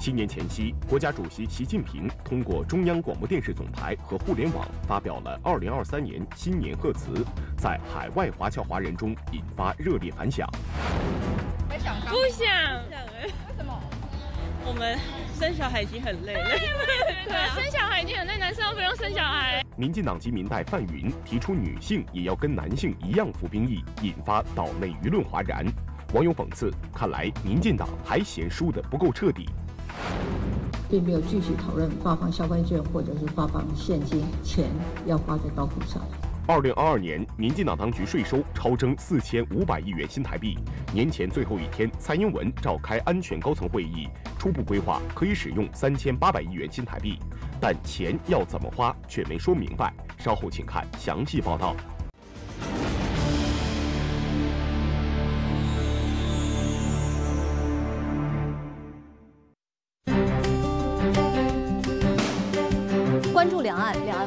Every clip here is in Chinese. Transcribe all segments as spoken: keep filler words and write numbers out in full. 新年前夕，国家主席习近平通过中央广播电视总台和互联网发表了二零二三年新年贺词，在海外华侨华人中引发热烈反响。不想，为什么？我们生小孩已经很累了，对，生小孩已经很累，男生都不用生小孩。民进党籍民代范云提出，女性也要跟男性一样服兵役，引发岛内舆论哗然。 网友讽刺：“看来民进党还嫌输得不够彻底，并没有具体讨论发放消费券或者是发放现金，钱要花在刀口上。”二零二二年，民进党当局税收超征四千五百亿元新台币。年前最后一天，蔡英文召开安全高层会议，初步规划可以使用三千八百亿元新台币，但钱要怎么花却没说明白。稍后请看详细报道。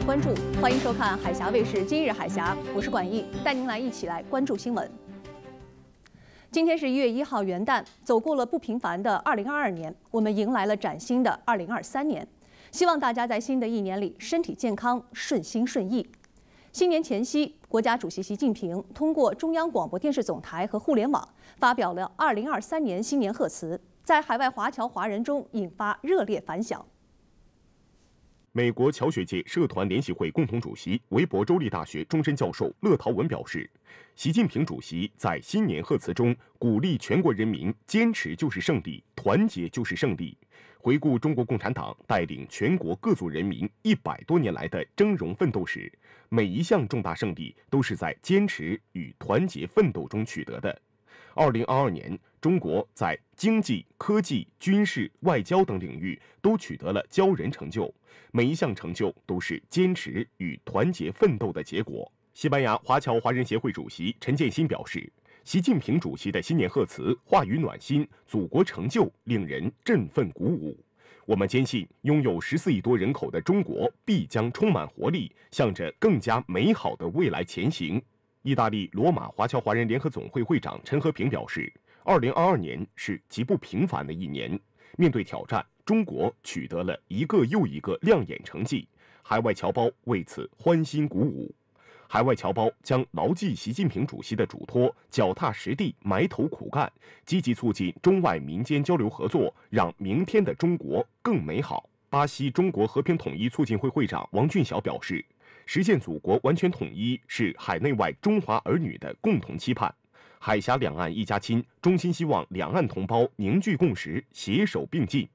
关注，欢迎收看海峡卫视今日海峡，我是管毅，带您来一起来关注新闻。今天是一月一号元旦，走过了不平凡的二零二二年，我们迎来了崭新的二零二三年。希望大家在新的一年里身体健康，顺心顺意。新年前夕，国家主席习近平通过中央广播电视总台和互联网发表了二零二三年新年贺词，在海外华侨华人中引发热烈反响。 美国侨学界社团联席会共同主席、韦伯州立大学终身教授乐陶文表示，习近平主席在新年贺词中鼓励全国人民坚持就是胜利，团结就是胜利。回顾中国共产党带领全国各族人民一百多年来的峥嵘奋斗史，每一项重大胜利都是在坚持与团结奋斗中取得的。二零二二年。 中国在经济、科技、军事、外交等领域都取得了骄人成就，每一项成就都是坚持与团结奋斗的结果。西班牙华侨华人协会主席陈建新表示，习近平主席的新年贺词话语暖心，祖国成就令人振奋鼓舞。我们坚信，拥有十四亿多人口的中国必将充满活力，向着更加美好的未来前行。意大利罗马华侨华人联合总会会长陈和平表示。 二零二二年是极不平凡的一年，面对挑战，中国取得了一个又一个亮眼成绩，海外侨胞为此欢欣鼓舞。海外侨胞将牢记习近平主席的嘱托，脚踏实地、埋头苦干，积极促进中外民间交流合作，让明天的中国更美好。巴西中国和平统一促进会会长王俊晓表示，实现祖国完全统一是海内外中华儿女的共同期盼。 海峡两岸一家亲，衷心希望两岸同胞凝聚共识，携手并进。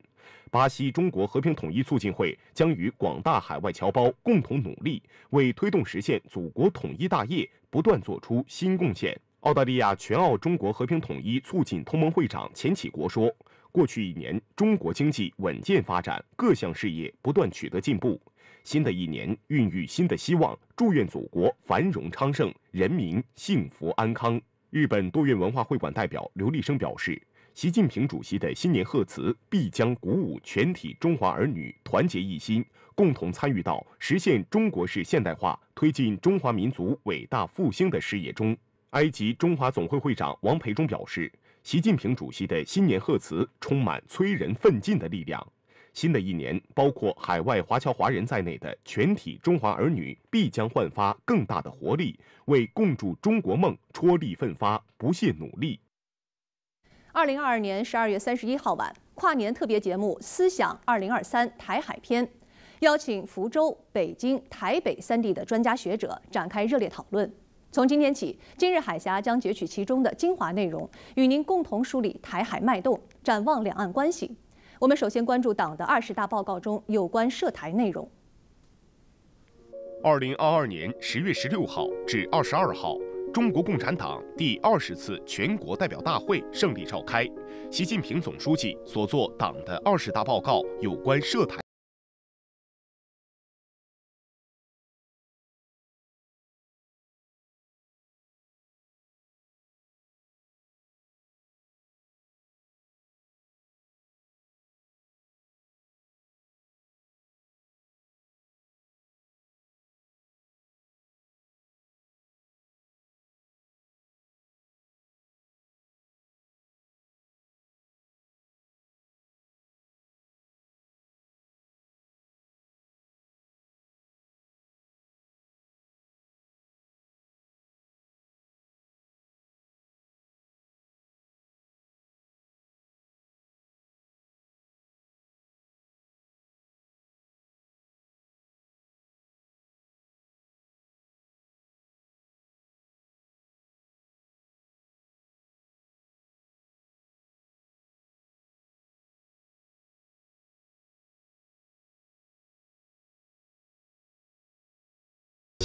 巴西中国和平统一促进会将与广大海外侨胞共同努力，为推动实现祖国统一大业不断作出新贡献。澳大利亚全澳中国和平统一促进同盟会长钱启国说：“过去一年，中国经济稳健发展，各项事业不断取得进步。新的一年孕育新的希望，祝愿祖国繁荣昌盛，人民幸福安康。” 日本多元文化会馆代表刘立生表示，习近平主席的新年贺词必将鼓舞全体中华儿女团结一心，共同参与到实现中国式现代化、推进中华民族伟大复兴的事业中。埃及中华总会会长王培中表示，习近平主席的新年贺词充满催人奋进的力量。新的一年，包括海外华侨华人在内的全体中华儿女必将焕发更大的活力，为共筑中国梦踔厉奋发，不懈努力。二零二二年十二月三十一号晚，跨年特别节目《思想二零二三台海篇》，邀请福州、北京、台北三地的专家学者展开热烈讨论。从今天起，今日海峡将攫取其中的精华内容，与您共同梳理台海脉动，展望两岸关系。 我们首先关注党的二十大报告中有关涉台内容。二零二二年十月十六号至二十二号，中国共产党第二十次全国代表大会胜利召开，习近平总书记所作党的二十大报告有关涉台。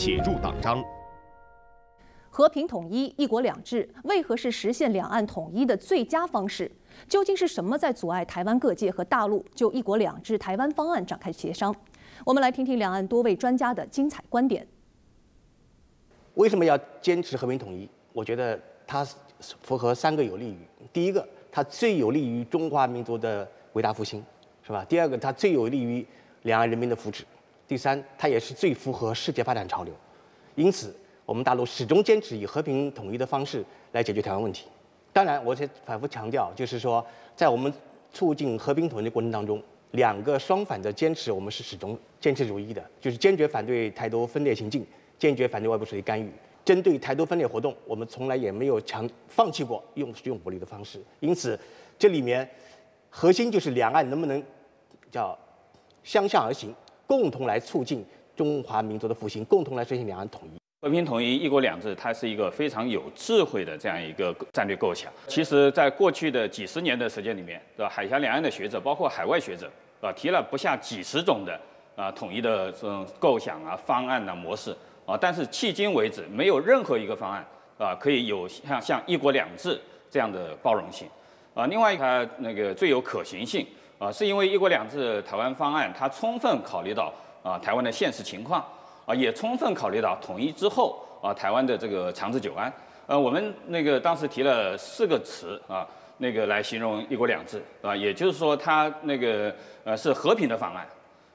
写入党章。和平统一、一国两制为何是实现两岸统一的最佳方式？究竟是什么在阻碍台湾各界和大陆就“一国两制”台湾方案展开协商？我们来听听两岸多位专家的精彩观点。为什么要坚持和平统一？我觉得它符合三个有利于：第一个，它最有利于中华民族的伟大复兴，是吧？第二个，它最有利于两岸人民的福祉。 第三，它也是最符合世界发展潮流，因此我们大陆始终坚持以和平统一的方式来解决台湾问题。当然，我也反复强调，就是说，在我们促进和平统一的过程当中，两个双反的坚持，我们是始终坚持如一的，就是坚决反对台独分裂行径，坚决反对外部势力干预。针对台独分裂活动，我们从来也没有强放弃过用使用武力的方式。因此，这里面核心就是两岸能不能叫相向而行。 共同来促进中华民族的复兴，共同来实现两岸统一。和平统一、一国两制，它是一个非常有智慧的这样一个战略构想。其实，在过去的几十年的时间里面，对吧？海峡两岸的学者，包括海外学者，啊，提了不下几十种的啊统一的这种构想啊、方案啊、模式啊，但是迄今为止，没有任何一个方案啊可以有像像一国两制这样的包容性啊。另外，它那个最有可行性。 啊，是因为一国两制台湾方案，它充分考虑到啊台湾的现实情况，啊也充分考虑到统一之后啊台湾的这个长治久安。呃，我们那个当时提了四个词啊，那个来形容一国两制啊，也就是说它那个呃是和平的方案，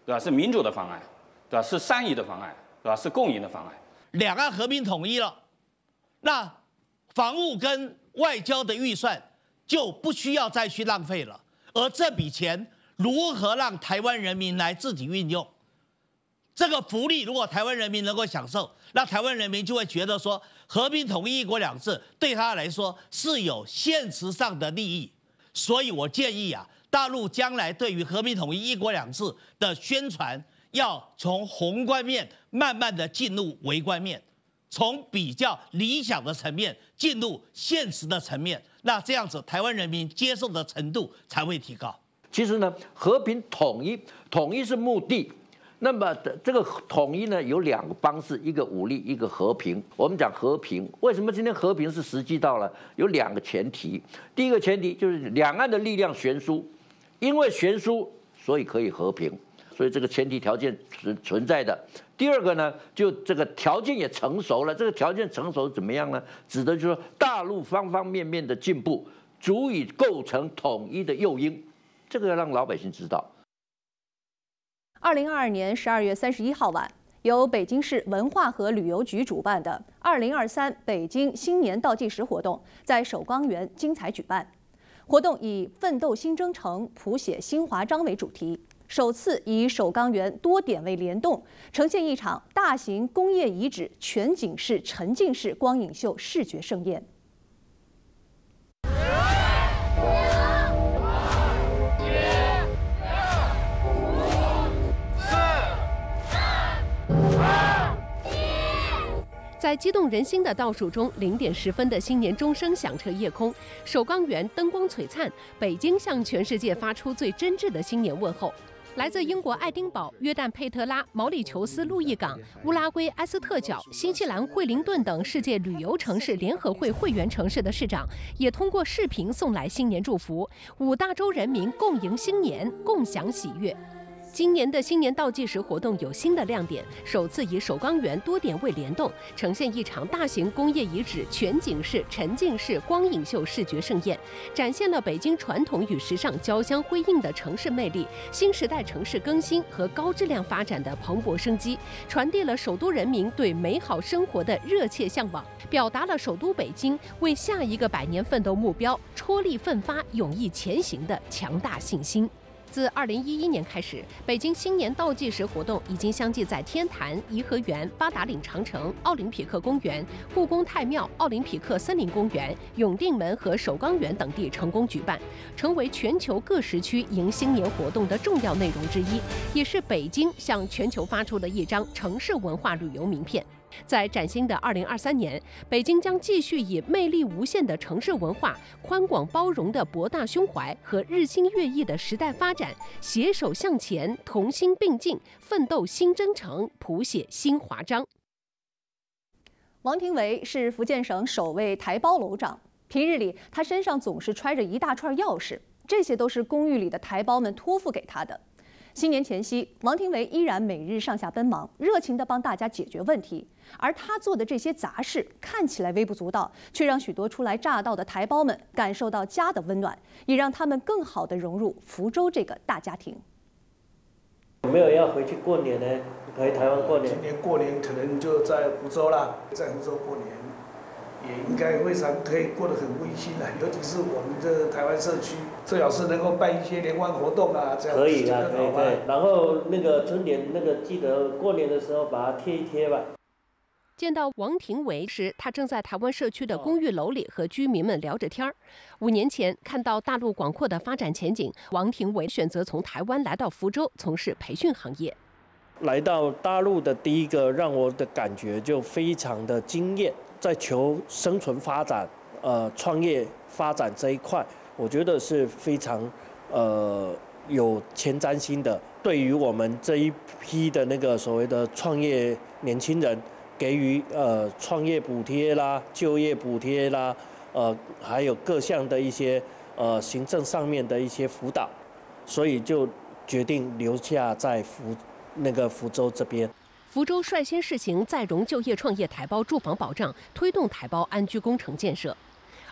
对吧？是民主的方案，对吧？是善意的方案，对吧？是共赢的方案。两岸和平统一了，那防务跟外交的预算就不需要再去浪费了。 而这笔钱如何让台湾人民来自己运用？这个福利如果台湾人民能够享受，那台湾人民就会觉得说，和平统一、一国两制对他来说是有现实上的利益。所以我建议啊，大陆将来对于和平统一、一国两制的宣传，要从宏观面慢慢的进入微观面，从比较理想的层面进入现实的层面。 那这样子，台湾人民接受的程度才会提高。其实呢，和平统一，统一是目的。那么这个统一呢，有两个方式，一个武力，一个和平。我们讲和平，为什么今天和平是时机到了？有两个前提。第一个前提就是两岸的力量悬殊，因为悬殊，所以可以和平，所以这个前提条件存存在的。第二个呢，就这个条件也成熟了。这个条件成熟怎么样呢？指的就是说。 大陆方方面面的进步，足以构成统一的诱因，这个要让老百姓知道。二零二二年十二月三十一号晚，由北京市文化和旅游局主办的“二零二三北京新年倒计时”活动在首钢园精彩举办。活动以“奋斗新征程，谱写新华章”为主题，首次以首钢园多点位联动，呈现一场大型工业遗址全景式沉浸式光影秀视觉盛宴。 在激动人心的倒数中，零点十分的新年钟声响彻夜空，首钢园灯光璀璨，北京向全世界发出最真挚的新年问候。来自英国爱丁堡、约旦佩特拉、毛里求斯路易港、乌拉圭埃斯特角、新西兰惠灵顿等世界旅游城市联合会会员城市的市长，也通过视频送来新年祝福。五大洲人民共迎新年，共享喜悦。 今年的新年倒计时活动有新的亮点，首次以首钢园多点位联动，呈现一场大型工业遗址全景式沉浸式光影秀视觉盛宴，展现了北京传统与时尚交相辉映的城市魅力、新时代城市更新和高质量发展的蓬勃生机，传递了首都人民对美好生活的热切向往，表达了首都北京为下一个百年奋斗目标踔厉奋发、勇毅前行的强大信心。 自二零一一年开始，北京新年倒计时活动已经相继在天坛、颐和园、八达岭长城、奥林匹克公园、故宫太庙、奥林匹克森林公园、永定门和首钢园等地成功举办，成为全球各时区迎新年活动的重要内容之一，也是北京向全球发出的一张城市文化旅游名片。 在崭新的二零二三年，北京将继续以魅力无限的城市文化、宽广包容的博大胸怀和日新月异的时代发展，携手向前，同心并进，奋斗新征程，谱写新华章。王廷维是福建省首位台胞楼长，平日里他身上总是揣着一大串钥匙，这些都是公寓里的台胞们托付给他的。新年前夕，王廷维依然每日上下奔忙，热情地帮大家解决问题，而他做的这些杂事看起来微不足道，却让许多初来乍到的台胞们感受到家的温暖，也让他们更好地融入福州这个大家庭。 有没有要回去过年呢？回台湾过年？今年过年可能就在福州啦，在福州过年也应该非常可以过得很温馨了。尤其是我们的台湾社区，最好是能够办一些联欢活动啊，这样可以啊，可以对。然后那个春联，那个记得过年的时候把它贴一贴吧。 见到王廷维时，他正在台湾社区的公寓楼里和居民们聊着天儿。五年前，看到大陆广阔的发展前景，王廷维选择从台湾来到福州从事培训行业。来到大陆的第一个让我的感觉就非常的惊艳，在求生存发展、呃创业发展这一块，我觉得是非常呃有前瞻性的。对于我们这一批的那个所谓的创业年轻人。 给予呃创业补贴啦、就业补贴啦，呃，还有各项的一些呃行政上面的一些辅导，所以就决定留下在福那个福州这边。福州率先试行在容就业创业台胞住房保障，推动台胞安居工程建设。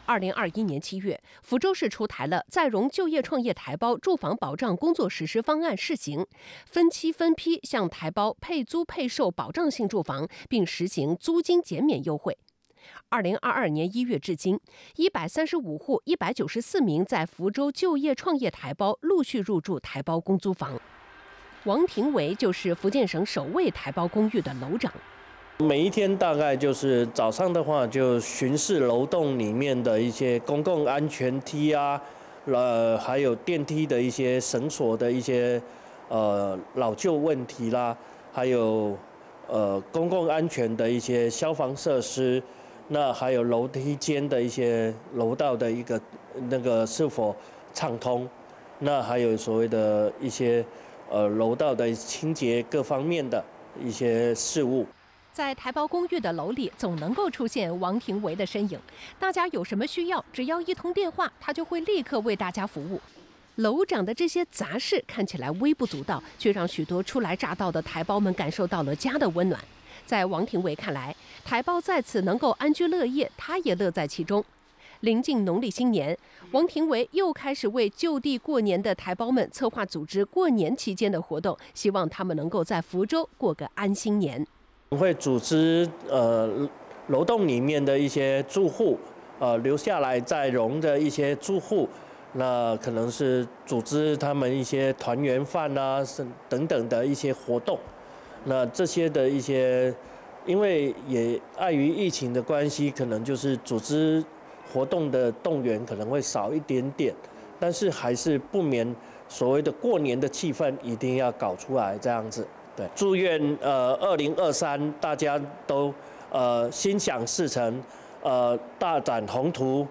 二零二一年七月，福州市出台了《在容就业创业台胞住房保障工作实施方案》试行，分期分批向台胞配租配售保障性住房，并实行租金减免优惠。二零二二年一月至今，一百三十五户一百九十四名在福州就业创业台胞陆续入住台胞公租房。王廷维就是福建省首位台胞公寓的楼长。 每一天大概就是早上的话，就巡视楼栋里面的一些公共安全梯啊，呃，还有电梯的一些绳索的一些呃老旧问题啦，还有呃公共安全的一些消防设施，那还有楼梯间的一些楼道的一个那个是否畅通，那还有所谓的一些呃楼道的清洁各方面的一些事务。 在台胞公寓的楼里，总能够出现王廷维的身影。大家有什么需要，只要一通电话，他就会立刻为大家服务。楼长的这些杂事看起来微不足道，却让许多初来乍到的台胞们感受到了家的温暖。在王廷维看来，台胞在此能够安居乐业，他也乐在其中。临近农历新年，王廷维又开始为就地过年的台胞们策划组织过年期间的活动，希望他们能够在福州过个安心年。 会组织呃楼栋里面的一些住户，呃留下来在容的一些住户，那可能是组织他们一些团圆饭啊，等等的一些活动。那这些的一些，因为也碍于疫情的关系，可能就是组织活动的动员可能会少一点点，但是还是不免所谓的过年的气氛一定要搞出来这样子。 对，祝愿呃，二零二三大家都呃心想事成，呃大展宏图。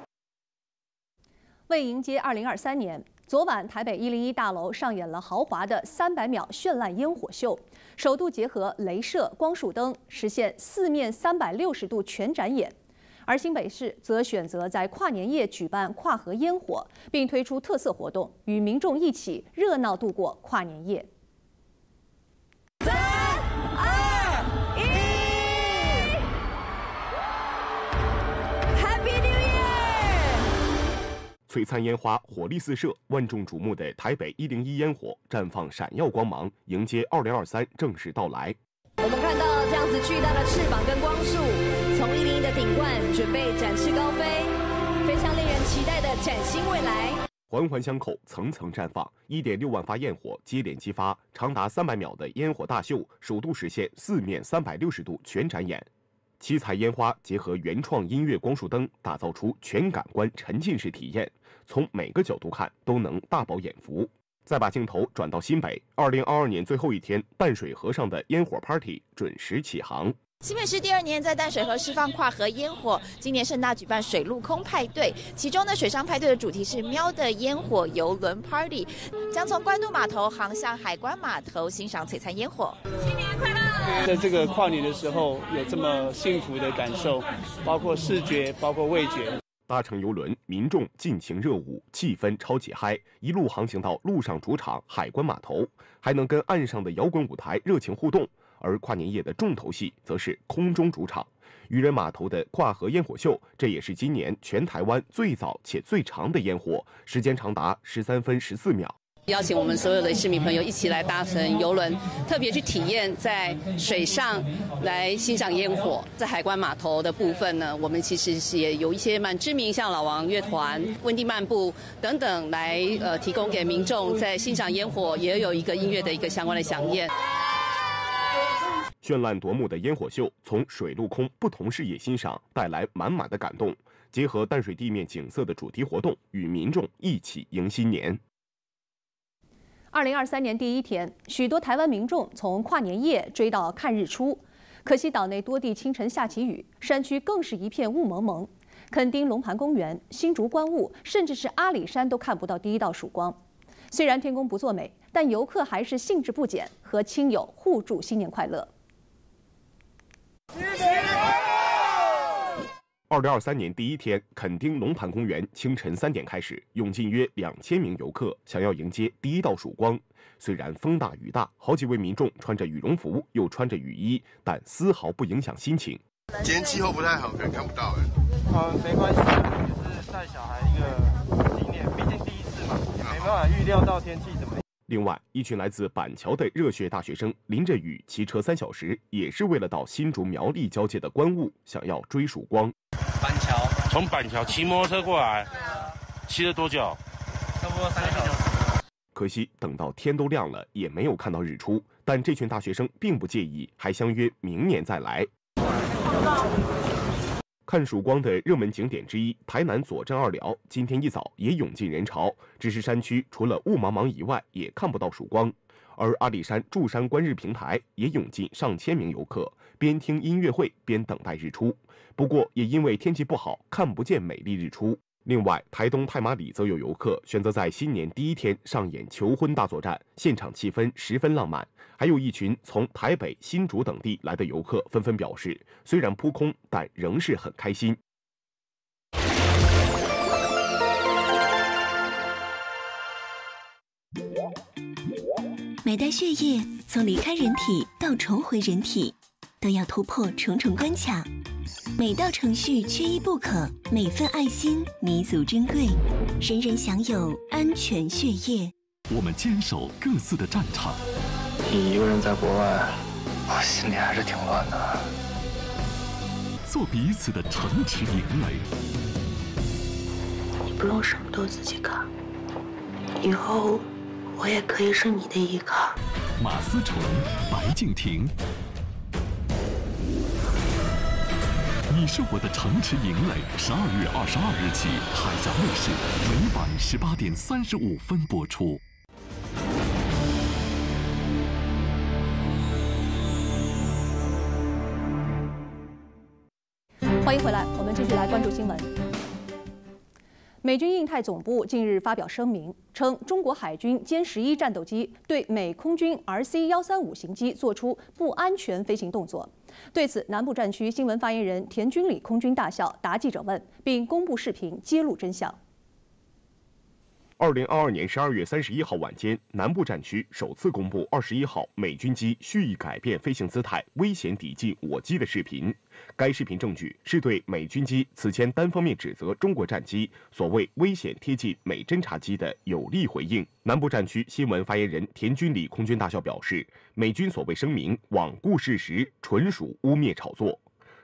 为迎接二零二三年，昨晚台北一零一大楼上演了豪华的三百秒绚烂烟火秀，首度结合镭射光束灯，实现四面三百六十度全展演。而新北市则选择在跨年夜举办跨河烟火，并推出特色活动，与民众一起热闹度过跨年夜。 璀璨烟花火力四射，万众瞩目的台北一零一烟火绽放闪耀光芒，迎接二零二三正式到来。我们看到这样子巨大的翅膀跟光束，从一零一的顶冠准备展翅高飞，非常令人期待的崭新未来。环环相扣，层层绽放，一点六万发焰火接连激发，长达三百秒的烟火大秀，首度实现四面三百六十度全展演。 七彩烟花结合原创音乐光束灯，打造出全感官沉浸式体验，从每个角度看都能大饱眼福。再把镜头转到新北，二零二二年最后一天，淡水河上的烟火 party 准时起航。新北市第二年在淡水河释放跨河烟火，今年盛大举办水陆空派对，其中呢水上派对的主题是“喵的烟火游轮 party”， 将从关渡码头航向海关码头，欣赏璀璨烟火。新年快乐！在这个跨年的时候有这么幸福的感受，包括视觉，包括味觉。搭乘邮轮，民众尽情热舞，气氛超级嗨，一路航行到陆上主场海关码头，还能跟岸上的摇滚舞台热情互动。而跨年夜的重头戏则是空中主场渔人码头的跨河烟火秀，这也是今年全台湾最早且最长的烟火，时间长达十三分十四秒。 邀请我们所有的市民朋友一起来搭乘邮轮，特别去体验在水上来欣赏烟火。在海关码头的部分呢，我们其实是也有一些蛮知名，像老王乐团、温蒂漫步等等来呃提供给民众在欣赏烟火，也有一个音乐的一个相关的响宴。绚烂夺目的烟火秀，从水陆空不同视野欣赏，带来满满的感动。结合淡水地面景色的主题活动，与民众一起迎新年。 二零二三年第一天，许多台湾民众从跨年夜追到看日出。可惜岛内多地清晨下起雨，山区更是一片雾蒙蒙。垦丁龙盘公园、新竹观雾，甚至是阿里山都看不到第一道曙光。虽然天公不作美，但游客还是兴致不减，和亲友互祝新年快乐。 二零二三年第一天，垦丁龙盘公园清晨三点开始，涌进约两千名游客，想要迎接第一道曙光。虽然风大雨大，好几位民众穿着羽绒服又穿着雨衣，但丝毫不影响心情。今天气候不太好，可能看不到哎。嗯，没关系，就是带小孩一个纪念，毕竟第一次嘛，也没办法预料到天气怎么样。 另外，一群来自板桥的热血大学生淋着雨骑车三小时，也是为了到新竹苗栗交界的观雾，想要追曙光。板桥，从板桥骑摩托车过来，骑了多久？差不多三个小时。可惜等到天都亮了，也没有看到日出。但这群大学生并不介意，还相约明年再来。看曙光的热门景点之一，台南左镇二寮，今天一早也涌进人潮。只是山区除了雾茫茫以外，也看不到曙光。而阿里山驻山观日平台也涌进上千名游客，边听音乐会边等待日出。不过也因为天气不好，看不见美丽日出。另外，台东太麻里则有游客选择在新年第一天上演求婚大作战，现场气氛十分浪漫。 还有一群从台北、新竹等地来的游客纷纷表示，虽然扑空，但仍是很开心。每袋血液从离开人体到重回人体，都要突破重重关卡，每道程序缺一不可，每份爱心弥足珍贵，人人享有安全血液。我们坚守各自的战场。 你一个人在国外，我心里还是挺乱的。做彼此的城池营垒，你不用什么都自己扛，以后我也可以是你的依靠。马思纯、白敬亭，你是我的城池营垒。十二月二十二日起，海峡卫视每晚十八点三十五分播出。 欢迎回来，我们继续来关注新闻。美军印太总部近日发表声明，称中国海军歼十一战斗机对美空军 R C 一三五型机做出不安全飞行动作。对此，南部战区新闻发言人田军礼空军大校答记者问，并公布视频揭露真相。二零二二年十二月三十一号晚间，南部战区首次公布二十一号美军机蓄意改变飞行姿态，危险抵近我机的视频。 该视频证据是对美军机此前单方面指责中国战机所谓危险贴近美侦察机的有力回应。南部战区新闻发言人田军礼空军大校表示，美军所谓声明罔顾事实，纯属污蔑炒作。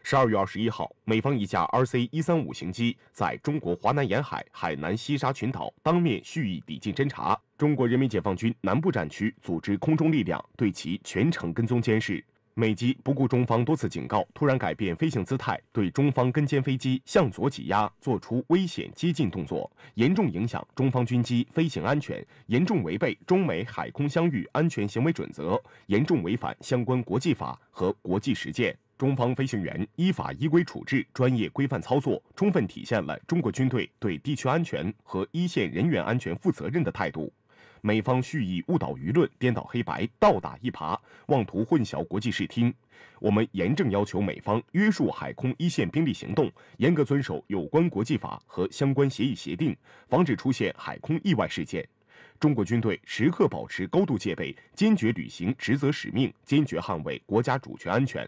十二月二十一号，美方一架 R C 一三五型机在中国华南沿海海南西沙群岛当面蓄意抵近侦察，中国人民解放军南部战区组织空中力量对其全程跟踪监视。 美机不顾中方多次警告，突然改变飞行姿态，对中方跟歼飞机向左挤压做出危险接近动作，严重影响中方军机飞行安全，严重违背中美海空相遇安全行为准则，严重违反相关国际法和国际实践。中方飞行员依法依规处置，专业规范操作，充分体现了中国军队对地区安全和一线人员安全负责任的态度。美方蓄意误导舆论，颠倒黑白，倒打一耙，妄图混淆国际视听。我们严正要求美方约束海空一线兵力行动，严格遵守有关国际法和相关协议协定，防止出现海空意外事件。中国军队时刻保持高度戒备，坚决履行职责使命，坚决捍卫国家主权安全。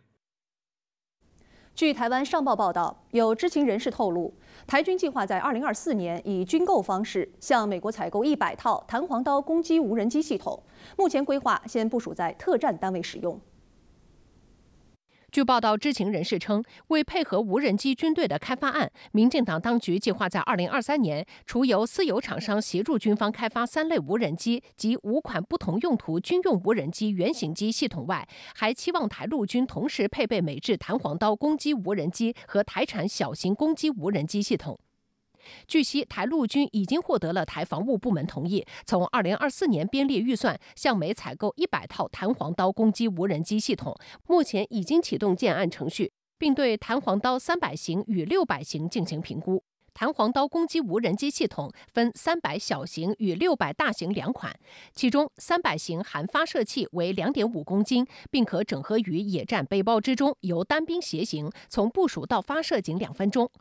据台湾上报报道，有知情人士透露，台军计划在二零二四年以军购方式向美国采购一百套弹簧刀攻击无人机系统，目前规划先部署在特战单位使用。据报道，知情人士称，为配合无人机军队的开发案，民进党当局计划在二零二三年，除由私有厂商协助军方开发三类无人机及五款不同用途军用无人机原型机系统外，还期望台陆军同时配备美制弹簧刀攻击无人机和台产小型攻击无人机系统。 据悉，台陆军已经获得了台防务部门同意，从二零二四年编列预算，向美采购一百套弹簧刀攻击无人机系统。目前已经启动建案程序，并对弹簧刀三百型与六百型进行评估。弹簧刀攻击无人机系统分三百小型与六百大型两款，其中三百型含发射器为 两点五公斤，并可整合于野战背包之中，由单兵携行，从部署到发射仅两分钟。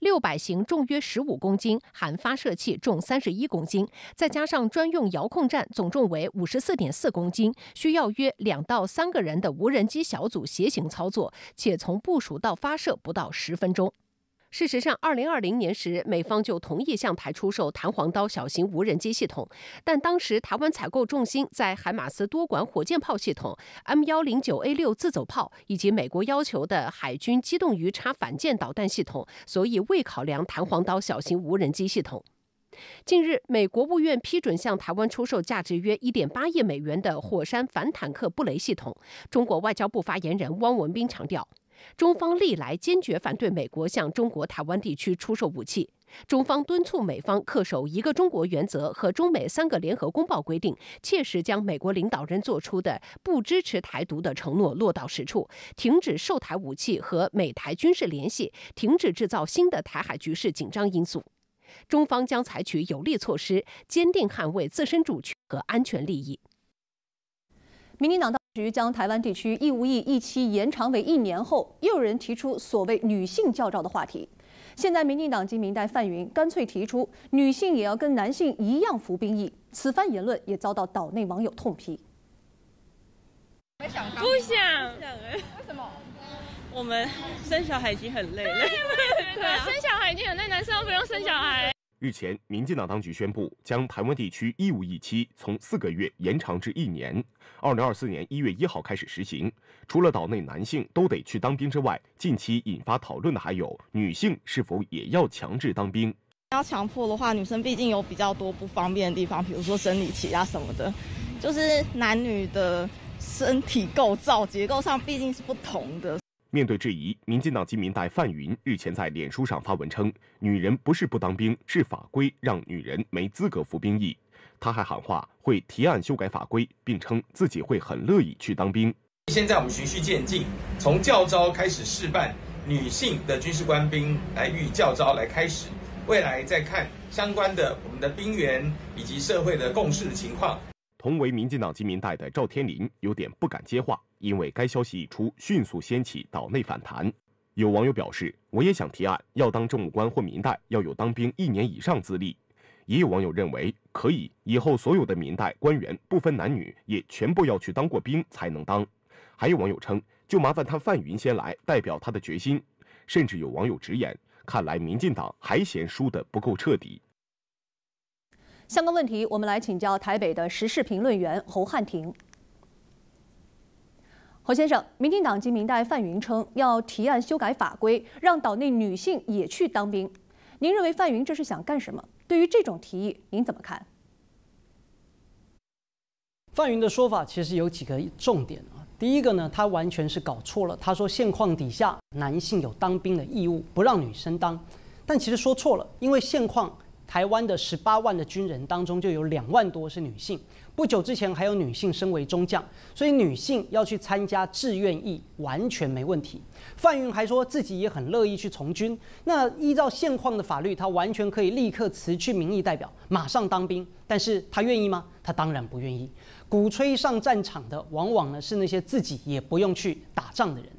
六百型重约十五公斤，含发射器重三十一公斤，再加上专用遥控站，总重为 五十四点四公斤，需要约两到三个人的无人机小组协行操作，且从部署到发射不到十分钟。 事实上， 二零二零年时，美方就同意向台出售弹簧刀小型无人机系统，但当时台湾采购重心在海马斯多管火箭炮系统、M 一零九 A 六 自走炮以及美国要求的海军机动鱼叉反舰导弹系统，所以未考量弹簧刀小型无人机系统。 近日，美国务院批准向台湾出售价值约 一点八亿美元的火山反坦克布雷系统。中国外交部发言人汪文斌强调，中方历来坚决反对美国向中国台湾地区出售武器。中方敦促美方恪守一个中国原则和中美三个联合公报规定，切实将美国领导人做出的不支持台独的承诺落到实处，停止售台武器和美台军事联系，停止制造新的台海局势紧张因素。 中方将采取有力措施，坚定捍卫自身主权和安全利益。民进党当局将台湾地区义务役役期延长为一年后，又有人提出所谓女性教召的话题。现在，民进党籍民代范云干脆提出，女性也要跟男性一样服兵役。此番言论也遭到岛内网友痛批。不想，不想，为什么？ 我们生小孩已经很累了，对啊，生小孩已经很累，男生都不用生小孩。日前，民进党当局宣布，将台湾地区义务役期从四个月延长至一年，二零二四年一月一号开始实行。除了岛内男性都得去当兵之外，近期引发讨论的还有女性是否也要强制当兵。要强迫的话，女生毕竟有比较多不方便的地方，比如说生理期啊什么的，就是男女的身体构造结构上毕竟是不同的。 面对质疑，民进党籍民代范云日前在脸书上发文称：“女人不是不当兵，是法规让女人没资格服兵役。”他还喊话会提案修改法规，并称自己会很乐意去当兵。现在我们循序渐进，从教招开始试办女性的军事官兵来予以教招来开始，未来再看相关的我们的兵源以及社会的共识的情况。 同为民进党籍民代的赵天麟有点不敢接话，因为该消息一出，迅速掀起岛内反弹。有网友表示：“我也想提案，要当政务官或民代要有当兵一年以上资历。”也有网友认为，可以以后所有的民代官员不分男女，也全部要去当过兵才能当。还有网友称，就麻烦他范云先来，代表他的决心。甚至有网友直言：“看来民进党还嫌输得不够彻底。” 相关问题，我们来请教台北的时事评论员侯汉廷。侯先生，民进党籍民代范云称要提案修改法规，让岛内女性也去当兵。您认为范云这是想干什么？对于这种提议，您怎么看？范云的说法其实有几个重点啊。第一个呢，他完全是搞错了。他说现况底下，男性有当兵的义务，不让女生当，但其实说错了，因为现况。 台湾的十八万的军人当中，就有两万多是女性，不久之前还有女性身为中将，所以女性要去参加志愿役完全没问题。范云还说自己也很乐意去从军。那依照现况的法律，她完全可以立刻辞去民意代表，马上当兵。但是她愿意吗？她当然不愿意。鼓吹上战场的，往往呢是那些自己也不用去打仗的人。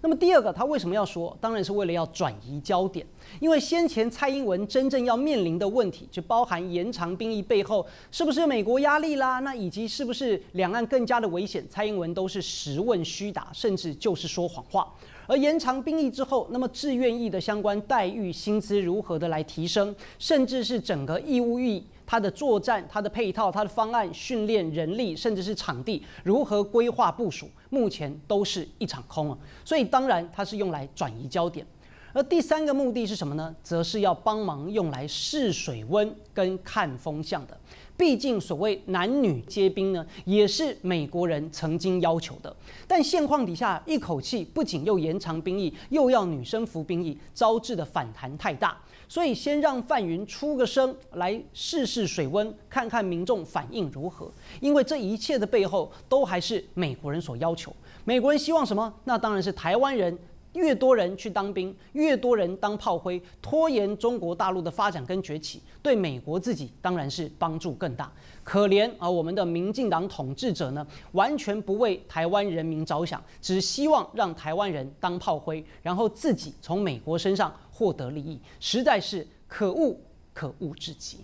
那么第二个，他为什么要说？当然是为了要转移焦点，因为先前蔡英文真正要面临的问题，就包含延长兵役背后是不是美国压力啦，那以及是不是两岸更加的危险，蔡英文都是实问虚答，甚至就是说谎话。而延长兵役之后，那么志愿役的相关待遇、薪资如何的来提升，甚至是整个义务役。 它的作战、它的配套、它的方案、训练、人力，甚至是场地，如何规划部署，目前都是一场空啊。所以当然，它是用来转移焦点。而第三个目的是什么呢？则是要帮忙用来试水温跟看风向的。毕竟所谓男女皆兵呢，也是美国人曾经要求的。但现况底下，一口气不仅又延长兵役，又要女生服兵役，招致的反弹太大。 所以，先让范云出个声，来试试水温，看看民众反应如何。因为这一切的背后，都还是美国人所要求。美国人希望什么？那当然是台湾人越多人去当兵，越多人当炮灰，拖延中国大陆的发展跟崛起，对美国自己当然是帮助更大。可怜啊，我们的民进党统治者呢，完全不为台湾人民着想，只希望让台湾人当炮灰，然后自己从美国身上。 获得利益，实在是可恶可恶至极。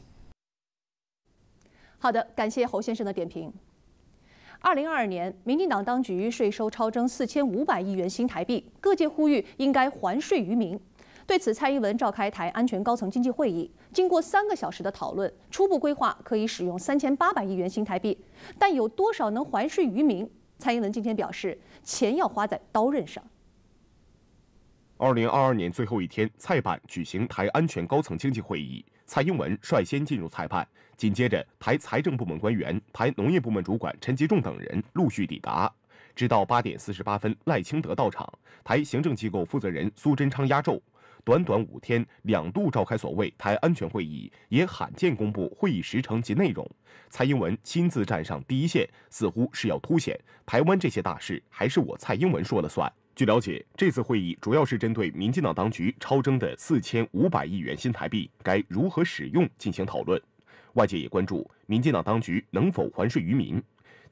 好的，感谢侯先生的点评。二零二二年，民进党当局税收超征四千五百亿元新台币，各界呼吁应该还税于民。对此，蔡英文召开台安全高层经济会议，经过三个小时的讨论，初步规划可以使用三千八百亿元新台币，但有多少能还税于民？蔡英文今天表示，钱要花在刀刃上。 二零二二年最后一天，蔡办举行台安全高层经济会议，蔡英文率先进入蔡办，紧接着台财政部门官员、台农业部门主管陈吉仲等人陆续抵达，直到八点四十八分，赖清德到场，台行政机构负责人苏贞昌压轴。短短五天，两度召开所谓台安全会议，也罕见公布会议时程及内容。蔡英文亲自站上第一线，似乎是要凸显台湾这些大事还是我蔡英文说了算。 据了解，这次会议主要是针对民进党当局超征的四千五百亿元新台币该如何使用进行讨论。外界也关注民进党当局能否还税于民。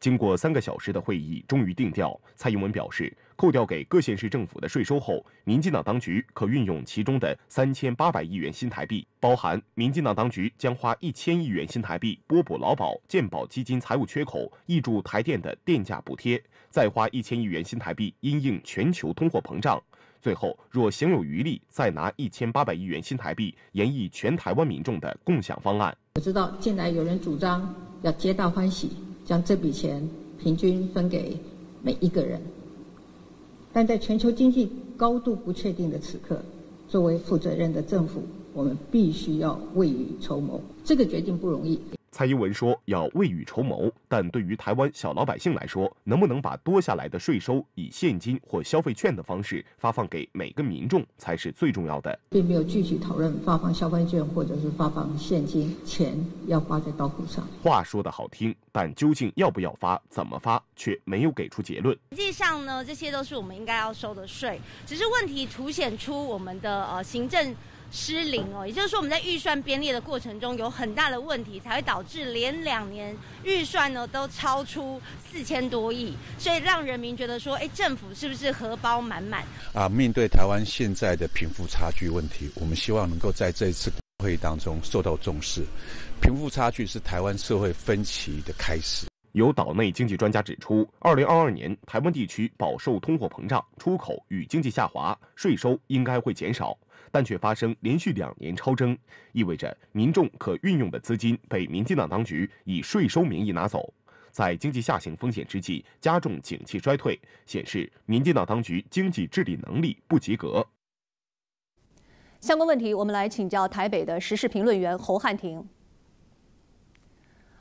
经过三个小时的会议，终于定调。蔡英文表示，扣掉给各县市政府的税收后，民进党当局可运用其中的三千八百亿元新台币，包含民进党当局将花一千亿元新台币拨补劳保、健保基金财务缺口，挹注台电的电价补贴。 再花一千亿元新台币因应全球通货膨胀，最后若行有余力，再拿一千八百亿元新台币研议全台湾民众的共享方案。我知道近来有人主张要皆大欢喜，将这笔钱平均分给每一个人，但在全球经济高度不确定的此刻，作为负责任的政府，我们必须要未雨绸缪。这个决定不容易。 蔡英文说要未雨绸缪，但对于台湾小老百姓来说，能不能把多下来的税收以现金或消费券的方式发放给每个民众，才是最重要的。并没有具体讨论发放消费券或者是发放现金，钱要花在刀口上。话说得好听，但究竟要不要发、怎么发，却没有给出结论。实际上呢，这些都是我们应该要收的税，只是问题凸显出我们的呃行政。 失灵哦，也就是说我们在预算编列的过程中有很大的问题，才会导致连两年预算呢都超出四千多亿，所以让人民觉得说，哎，政府是不是荷包满满啊？面对台湾现在的贫富差距问题，我们希望能够在这一次会议当中受到重视。贫富差距是台湾社会分歧的开始。 有岛内经济专家指出，二零二二年台湾地区饱受通货膨胀、出口与经济下滑，税收应该会减少，但却发生连续两年超征，意味着民众可运用的资金被民进党当局以税收名义拿走。在经济下行风险之际，加重景气衰退，显示民进党当局经济治理能力不及格。相关问题，我们来请教台北的时事评论员侯汉庭。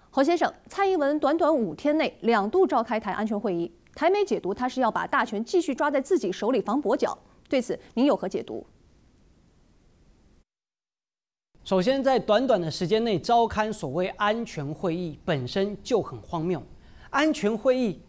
侯先生，蔡英文短短五天内两度召开台安全会议，台媒解读他是要把大权继续抓在自己手里防跛脚，对此您有何解读？首先，在短短的时间内召开所谓安全会议本身就很荒谬。安全会议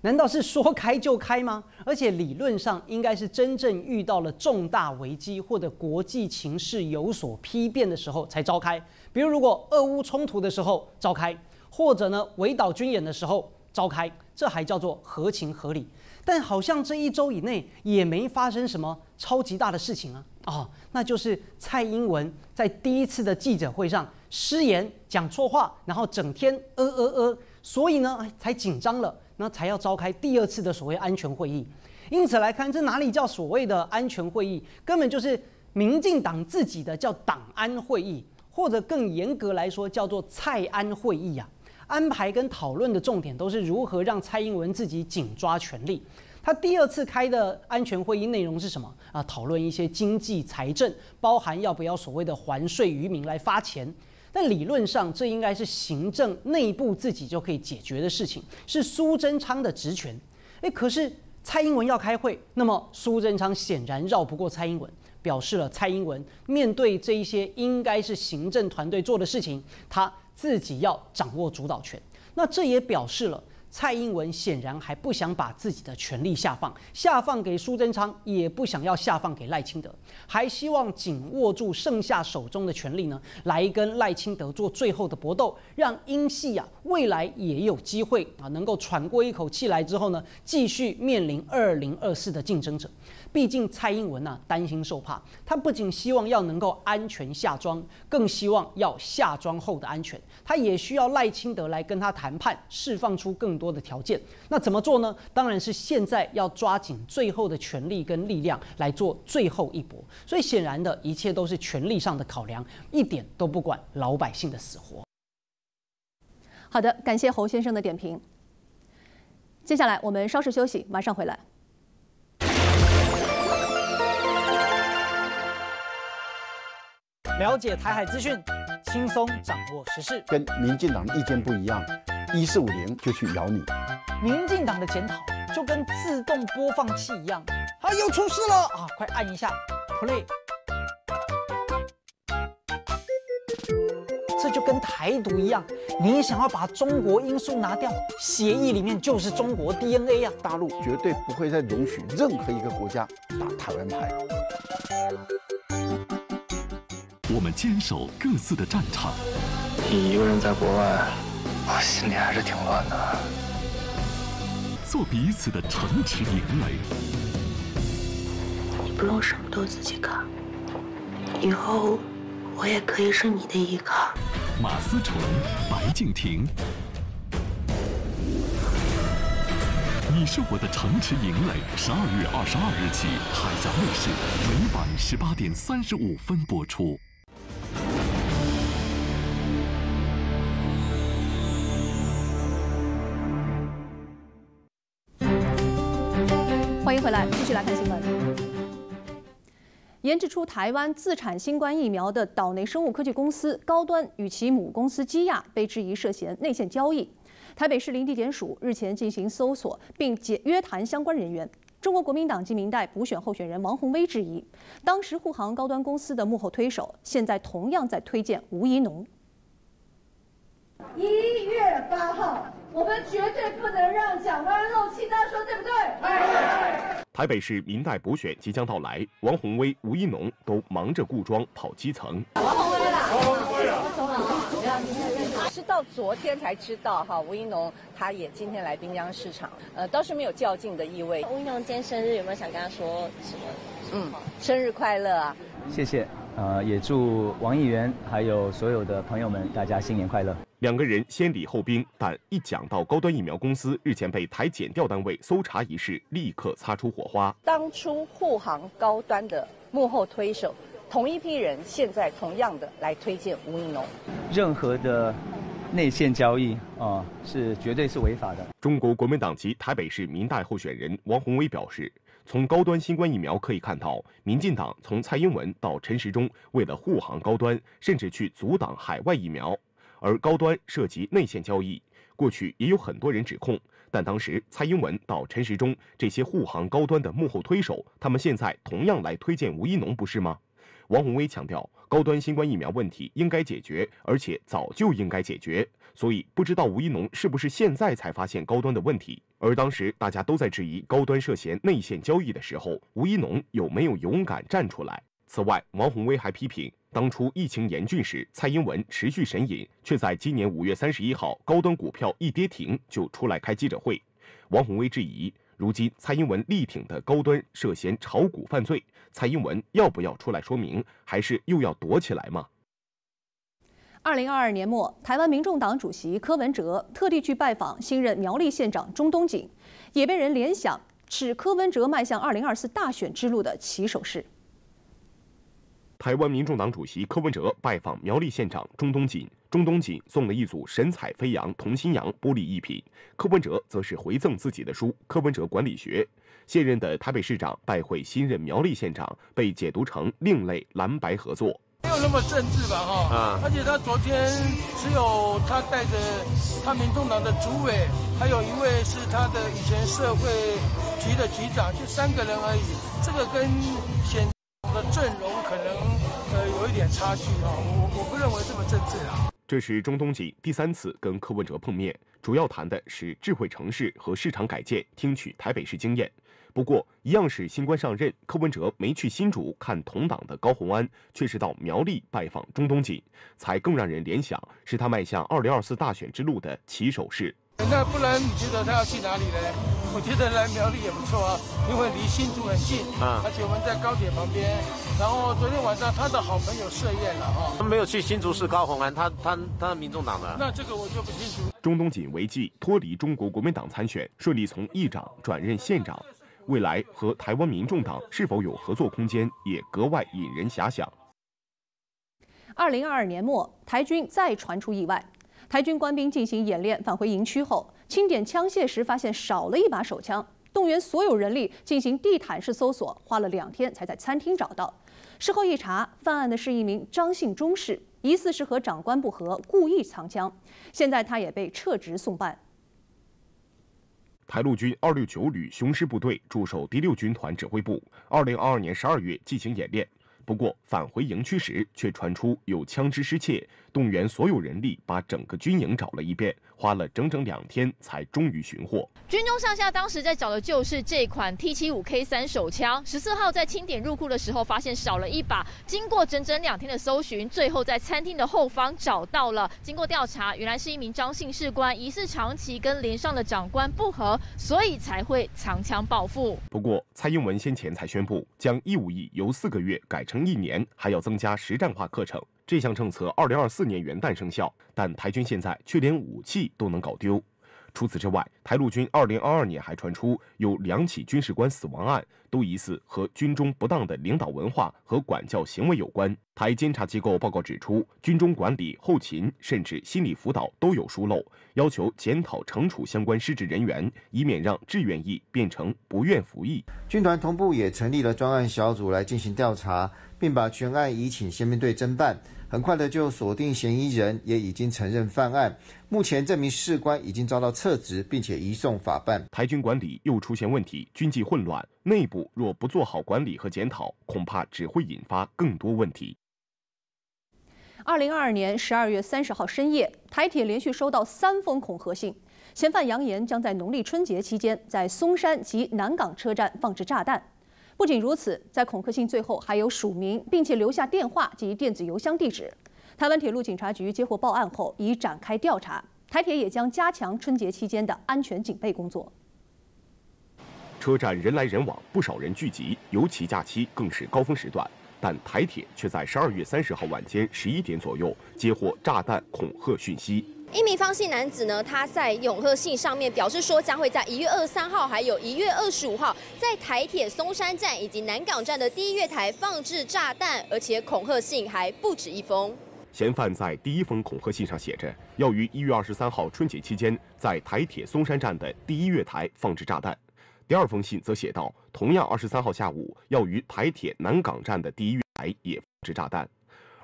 难道是说开就开吗？而且理论上应该是真正遇到了重大危机或者国际情势有所丕变的时候才召开。比如，如果俄乌冲突的时候召开，或者呢围岛军演的时候召开，这还叫做合情合理。但好像这一周以内也没发生什么超级大的事情啊！哦，那就是蔡英文在第一次的记者会上失言、讲错话，然后整天呃呃呃，所以呢才紧张了。 那才要召开第二次的所谓安全会议，因此来看，这哪里叫所谓的安全会议？根本就是民进党自己的叫党安会议，或者更严格来说叫做蔡安会议啊。安排跟讨论的重点都是如何让蔡英文自己紧抓权力。他第二次开的安全会议内容是什么啊？讨论一些经济财政，包含要不要所谓的还税于民来发钱。 但理论上，这应该是行政内部自己就可以解决的事情，是苏贞昌的职权。哎，可是蔡英文要开会，那么苏贞昌显然绕不过蔡英文，表示了蔡英文面对这一些应该是行政团队做的事情，他自己要掌握主导权。那这也表示了蔡英文显然还不想把自己的权力下放，下放给苏贞昌，也不想要下放给赖清德，还希望紧握住剩下手中的权力呢，来跟赖清德做最后的搏斗，让英系啊未来也有机会啊能够喘过一口气来之后呢，继续面临二零二四的竞争者。毕竟蔡英文啊担心受怕，他不仅希望要能够安全下庄，更希望要下庄后的安全，他也需要赖清德来跟他谈判，释放出更 多的条件，那怎么做呢？当然是现在要抓紧最后的权力跟力量来做最后一搏。所以显然的一切都是权力上的考量，一点都不管老百姓的死活。好的，感谢侯先生的点评。接下来我们稍事休息，马上回来。 了解台海资讯，轻松掌握时事。跟民进党的意见不一样，一四五零就去咬你。民进党的检讨就跟自动播放器一样，啊，又出事了啊！快按一下 play。这就跟台独一样，你想要把中国因素拿掉，协议里面就是中国 D N A 啊！大陆绝对不会再容许任何一个国家打台湾牌。 我们坚守各自的战场。你一个人在国外，我心里还是挺乱的。做彼此的城池营垒。你不用什么都自己扛，以后我也可以是你的依靠。马思纯、白敬亭，你是我的城池营垒。十二月二十二日起，海峡卫视每晚十八点三十五分播出。 回来，继续来看新闻。研制出台湾自产新冠疫苗的岛内生物科技公司高端与其母公司基亚被质疑涉嫌内线交易。台北市林地检署日前进行搜索，并解约谈相关人员。中国国民党及民代补选候选人王宏威质疑，当时护航高端公司的幕后推手，现在同样在推荐吴怡农。一月八号。 我们绝对不能让蒋万安漏气，大家说对不对？台北市民代补选即将到来，王宏威、吴怡农都忙着顾庄跑基层。王宏威啦，王宏威啦，是到昨天才知道哈，吴怡农他也今天来滨江市场，呃，倒是没有较劲的意味。吴怡农今天生日，有没有想跟他说什么？嗯，生日快乐啊！谢谢，呃，也祝王议员还有所有的朋友们，大家新年快乐。 两个人先礼后兵，但一讲到高端疫苗公司日前被台检调单位搜查一事，立刻擦出火花。当初护航高端的幕后推手，同一批人，现在同样的来推荐吴怡农。任何的内线交易啊，是绝对是违法的。中国国民党籍台北市民代候选人王宏威表示。 从高端新冠疫苗可以看到，民进党从蔡英文到陈时中，为了护航高端，甚至去阻挡海外疫苗。而高端涉及内线交易，过去也有很多人指控，但当时蔡英文到陈时中这些护航高端的幕后推手，他们现在同样来推荐吴怡农，不是吗？王宏威强调，高端新冠疫苗问题应该解决，而且早就应该解决。所以不知道吴一农是不是现在才发现高端的问题。而当时大家都在质疑高端涉嫌内线交易的时候，吴一农有没有勇敢站出来？此外，王宏威还批评，当初疫情严峻时，蔡英文持续神隐，却在今年五月三十一号高端股票一跌停就出来开记者会。王宏威质疑。 如今，蔡英文力挺的高端涉嫌炒股犯罪，蔡英文要不要出来说明，还是又要躲起来吗？二零二二年末，台湾民众党主席柯文哲特地去拜访新任苗栗县长钟东锦，也被人联想是柯文哲迈向二零二四大选之路的起手式。台湾民众党主席柯文哲拜访苗栗县长钟东锦。 钟东锦送了一组神采飞扬同心洋玻璃艺品，柯文哲则是回赠自己的书《柯文哲管理学》。现任的台北市长拜会新任苗栗县长，被解读成另类蓝白合作，没有那么政治吧？哈、啊，而且他昨天只有他带着他民众党的主委，还有一位是他的以前社会局的局长，就三个人而已。这个跟显的阵容可能呃有一点差距啊，我我不认为这么政治啊。 这是钟东锦第三次跟柯文哲碰面，主要谈的是智慧城市和市场改建，听取台北市经验。不过，一样是新官上任，柯文哲没去新竹看同党的高虹安，却是到苗栗拜访钟东锦，才更让人联想是他迈向二零二四大选之路的起手式。那不然你觉得他要去哪里呢？我觉得来苗栗也不错啊，因为离新竹很近啊，而且我们在高铁旁边。 然后昨天晚上他的好朋友设宴了哈、哦，他没有去新竹市高虹安，他他他民众党的，那这个我就不清楚。钟东锦违纪脱离中国国民党参选，顺利从议长转任县长，未来和台湾民众党是否有合作空间，也格外引人遐想。二零二二年末，台军再传出意外，台军官兵进行演练返回营区后，清点枪械时发现少了一把手枪。 动员所有人力进行地毯式搜索，花了两天才在餐厅找到。事后一查，犯案的是一名张姓中士，疑似是和长官不和，故意藏枪。现在他也被撤职送办。台陆军二六九旅雄狮部队驻守第六军团指挥部，二零二二年十二月进行演练。不过返回营区时，却传出有枪支失窃，动员所有人力把整个军营找了一遍。 花了整整两天，才终于寻获。军中上下当时在找的就是这款 T 七五 K 三 手枪。十四号在清点入库的时候，发现少了一把。经过整整两天的搜寻，最后在餐厅的后方找到了。经过调查，原来是一名张姓士官，疑似长期跟连上的长官不和，所以才会藏枪报复。不过，蔡英文先前才宣布，将义务役由四个月改成一年，还要增加实战化课程。 这项政策二零二四年元旦生效，但台军现在却连武器都能搞丢。除此之外，台陆军二零二二年还传出有两起军事官死亡案，都疑似和军中不当的领导文化和管教行为有关。台监察机构报告指出，军中管理、后勤甚至心理辅导都有疏漏，要求检讨惩处相关失职人员，以免让志愿役变成不愿服役。军团同步也成立了专案小组来进行调查，并把全案移请宪兵队侦办。 很快的就锁定嫌疑人，也已经承认犯案。目前这名士官已经遭到撤职，并且移送法办。台军管理又出现问题，军纪混乱，内部若不做好管理和检讨，恐怕只会引发更多问题。二零二二年十二月三十号深夜，台铁连续收到三封恐吓信，嫌犯扬言将在农历春节期间在松山及南港车站放置炸弹。 不仅如此，在恐吓信最后还有署名，并且留下电话及电子邮箱地址。台湾铁路警察局接获报案后，已展开调查。台铁也将加强春节期间的安全警备工作。车站人来人往，不少人聚集，尤其假期更是高峰时段。但台铁却在十二月三十号晚间十一点左右接获炸弹恐吓讯息。 一名方姓男子呢，他在恐吓信上面表示说，将会在一月二十三号，还有一月二十五号，在台铁松山站以及南港站的第一月台放置炸弹，而且恐吓信还不止一封。嫌犯在第一封恐吓信上写着，要于一月二十三号春节期间，在台铁松山站的第一月台放置炸弹；第二封信则写道，同样二十三号下午，要于台铁南港站的第一月台也放置炸弹。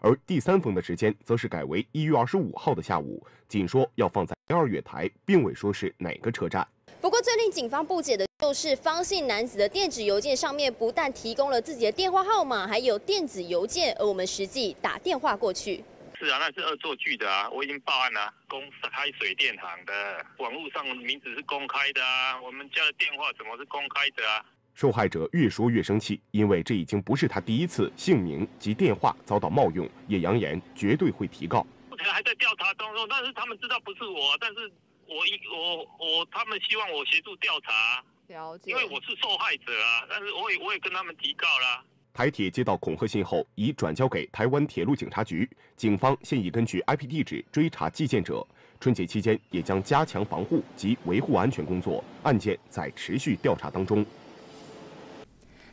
而第三封的时间则是改为一月二十五号的下午，仅说要放在第二月台，并未说是哪个车站。不过最令警方不解的就是方姓男子的电子邮件上面不但提供了自己的电话号码，还有电子邮件，而我们实际打电话过去。 是啊，那是恶作剧的啊！我已经报案了，公开水电行的网络上名字是公开的啊，我们家的电话怎么是公开的啊？受害者越说越生气，因为这已经不是他第一次姓名及电话遭到冒用，也扬言绝对会提告。目前还在调查当中，但是他们知道不是我，但是我一我我他们希望我协助调查，了解，因为我是受害者啊，但是我也我也跟他们提告啦。 台铁接到恐吓信后，已转交给台湾铁路警察局。警方现已根据 I P 地址追查寄件者。春节期间也将加强防护及维护安全工作，案件在持续调查当中。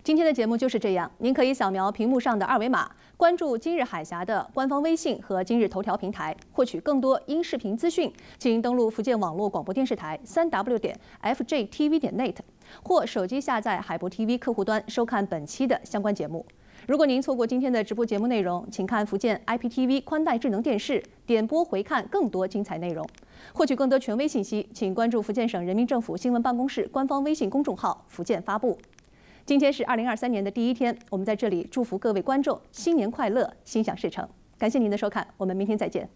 今天的节目就是这样，您可以扫描屏幕上的二维码，关注今日海峡的官方微信和今日头条平台，获取更多音视频资讯。请登录福建网络广播电视台三 W 点 F J T V 点 net。 或手机下载海博 T V 客户端收看本期的相关节目。如果您错过今天的直播节目内容，请看福建 I P T V 宽带智能电视点播回看更多精彩内容。获取更多权威信息，请关注福建省人民政府新闻办公室官方微信公众号“福建发布”。今天是二零二三年的第一天，我们在这里祝福各位观众新年快乐，心想事成。感谢您的收看，我们明天再见。